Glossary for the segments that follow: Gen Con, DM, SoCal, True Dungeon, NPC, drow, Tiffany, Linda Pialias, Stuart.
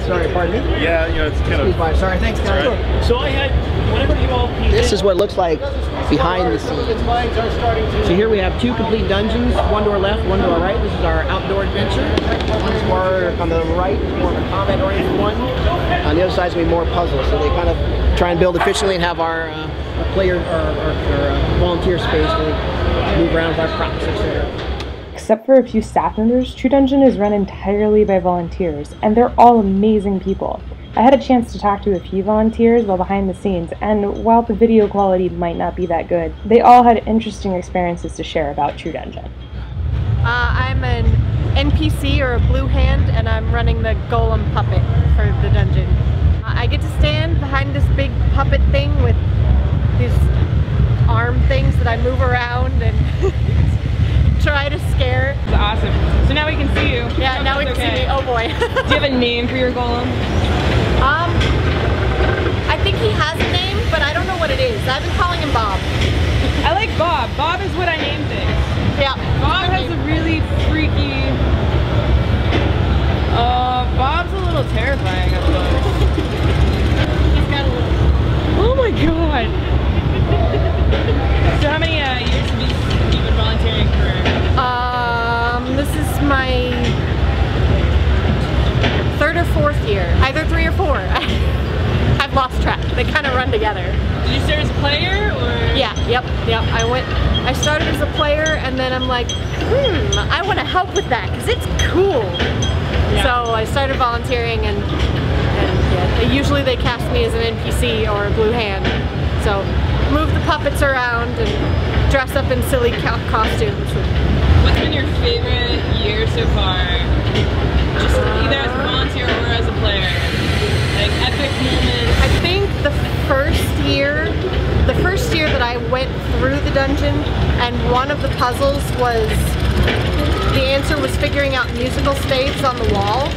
Sorry, pardon me? Yeah, you know, it's kind of... By. Sorry, thanks, guys. Right. So I had, whenever you all... This is what it looks like behind the scenes. So here we have two complete dungeons, one to our left, one to our right. This is our outdoor adventure. One's more on the right, more of a combat-oriented one. On the other side's going to be more puzzles, so they kind of try and build efficiently and have our player, or volunteer space really move around with our props, etc. Except for a few staff members, True Dungeon is run entirely by volunteers, and they're all amazing people. I had a chance to talk to a few volunteers while behind the scenes, and while the video quality might not be that good, they all had interesting experiences to share about True Dungeon. I'm an NPC, or a blue hand, and I'm running the golem puppet for the dungeon. I get to stand behind this big puppet thing with these arm things that I move around and... try to scare. It's awesome. So now we can see you. Yeah, now we can see me. Oh boy. Do you have a name for your golem? I think he has a name, but I don't know what it is. I've been calling him Bob. I like Bob. Bob is what I name things. Yeah. Bob has a really freaky... Bob's a little terrifying, I suppose. He's got a little... Oh my god! So how many years have you been volunteering for? This is my third or fourth year. Either three or four. I've lost track. They kind of run together. Did you start as a player, or? Yeah. Yep. Yep. I started as a player, and then I'm like, I want to help with that because it's cool. Yeah. So I started volunteering, and usually they cast me as an NPC or a blue hand. So move the puppets around and dress up in silly costumes. What's been your favorite year so far? Just either as a volunteer or as a player? Like epic moments? I think the first year that I went through the dungeon, and one of the puzzles was, the answer was figuring out musical staves on the wall.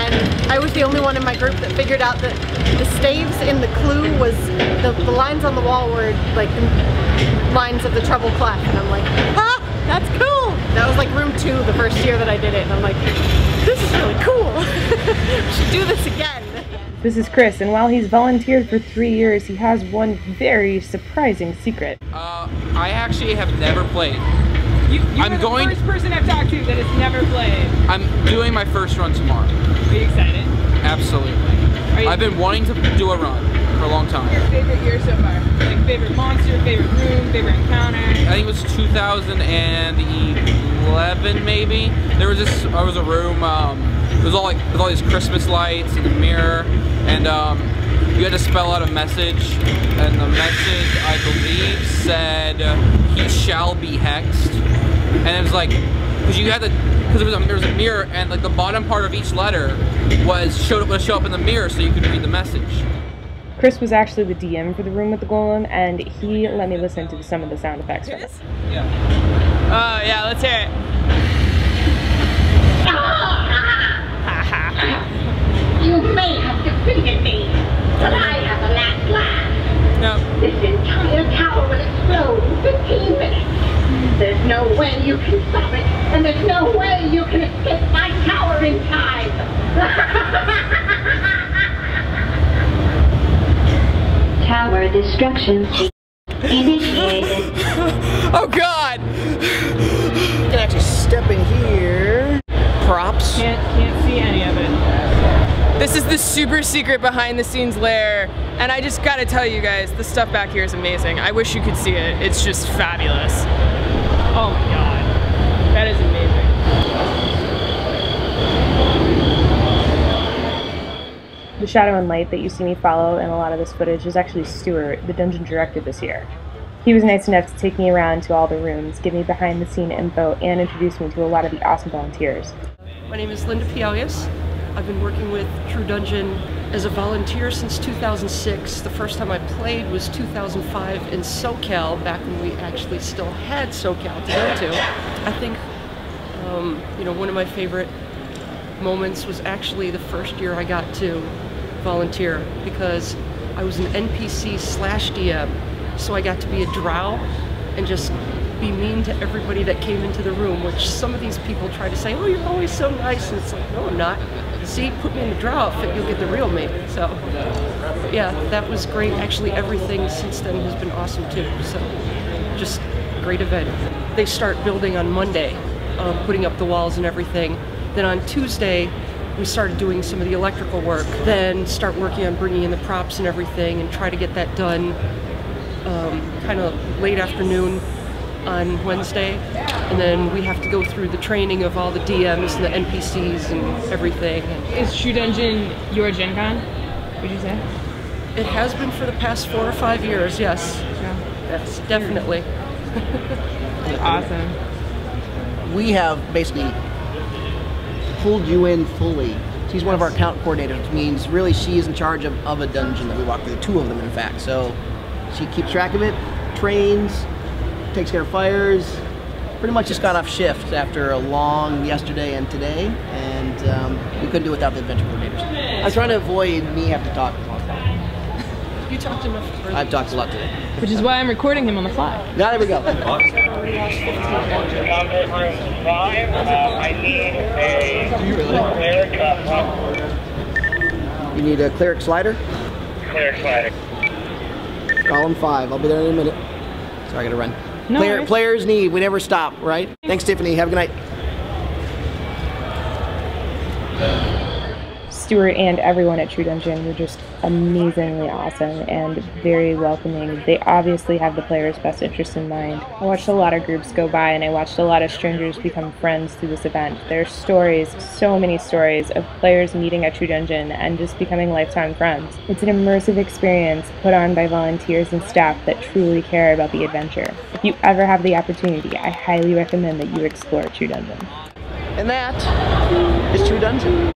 And I was the only one in my group that figured out that the staves in the clue was, the lines on the wall were like the lines of the treble clef. And I'm like, ah, that's cool! That was like room 2 the first year that I did it. And I'm like, this is really cool! We should do this again! This is Chris, and while he's volunteered for 3 years, he has one very surprising secret. I actually have never played. You're the first person I've talked to that has never played. I'm doing my first run tomorrow. Are you excited? Absolutely. I've been wanting to do a run for a long time. Your favorite year so far? Like favorite monster, favorite room, favorite encounter? I think it was 2011 maybe. There was this, I was a room, it was all like, with all these Christmas lights and a mirror, and you had to spell out a message, and the message I believe said, he shall be hexed. And it was like, because you had to, because there was a mirror, and like the bottom part of each letter would show up in the mirror so you could read the message. Chris was actually the DM for the room with the golem, and he let me listen to some of the sound effects from us. Yeah. Oh yeah, let's hear it. You may have defeated me, but I have the last laugh. No. This entire tower will explode in 15 minutes. There's no way you can stop it, and there's no way you can escape my tower in time! Tower destruction initiated. Oh god! You can actually step in here. Props. Can't see any of it. This is the super secret behind the scenes lair, and I just gotta tell you guys, the stuff back here is amazing. I wish you could see it. It's just fabulous. Oh my god, that is amazing. The shadow and light that you see me follow in a lot of this footage is actually Stuart, the dungeon director this year. He was nice enough to take me around to all the rooms, give me behind the scene info, and introduce me to a lot of the awesome volunteers. My name is Linda Pialias. I've been working with True Dungeon as a volunteer since 2006. The first time I played was 2005 in SoCal, back when we actually still had SoCal to go to. I think, you know, one of my favorite moments was actually the first year I got to volunteer, because I was an NPC / DM, so I got to be a drow and just be mean to everybody that came into the room, which some of these people try to say, oh, you're always so nice, and it's like, no, I'm not. see, put me in the drow outfit, you'll get the real me. So, yeah, that was great. Actually, everything since then has been awesome too. So, just great event. They start building on Monday, putting up the walls and everything. Then on Tuesday, we started doing some of the electrical work. Then start working on bringing in the props and everything, and try to get that done kind of late afternoon on Wednesday. And then we have to go through the training of all the DMs and the NPCs and everything. Is True Dungeon your Gen Con, would you say? It has been for the past 4 or 5 years, yes. Yes, definitely. Awesome. We have basically pulled you in fully. She's one of our account coordinators, which means really she is in charge of a dungeon that we walk through, 2 of them in fact. So she keeps track of it, trains, takes care of fires, pretty much just got off shift after a long yesterday and today, and we couldn't do it without the adventure coordinators. I was trying to avoid me having to talk. You talked enough. I've talked a lot today. Which is why I'm recording him on the fly. Now there we go. You need a cleric slider? Cleric slider. Column 5, I'll be there in a minute. Sorry, I gotta run. No worries. Players need, we never stop, right? Thanks, Tiffany, have a good night. Stuart and everyone at True Dungeon were just amazingly awesome and very welcoming. They obviously have the players' best interest in mind. I watched a lot of groups go by and I watched a lot of strangers become friends through this event. There are stories, so many stories, of players meeting at True Dungeon and just becoming lifetime friends. It's an immersive experience put on by volunteers and staff that truly care about the adventure. If you ever have the opportunity, I highly recommend that you explore True Dungeon. And that is True Dungeon.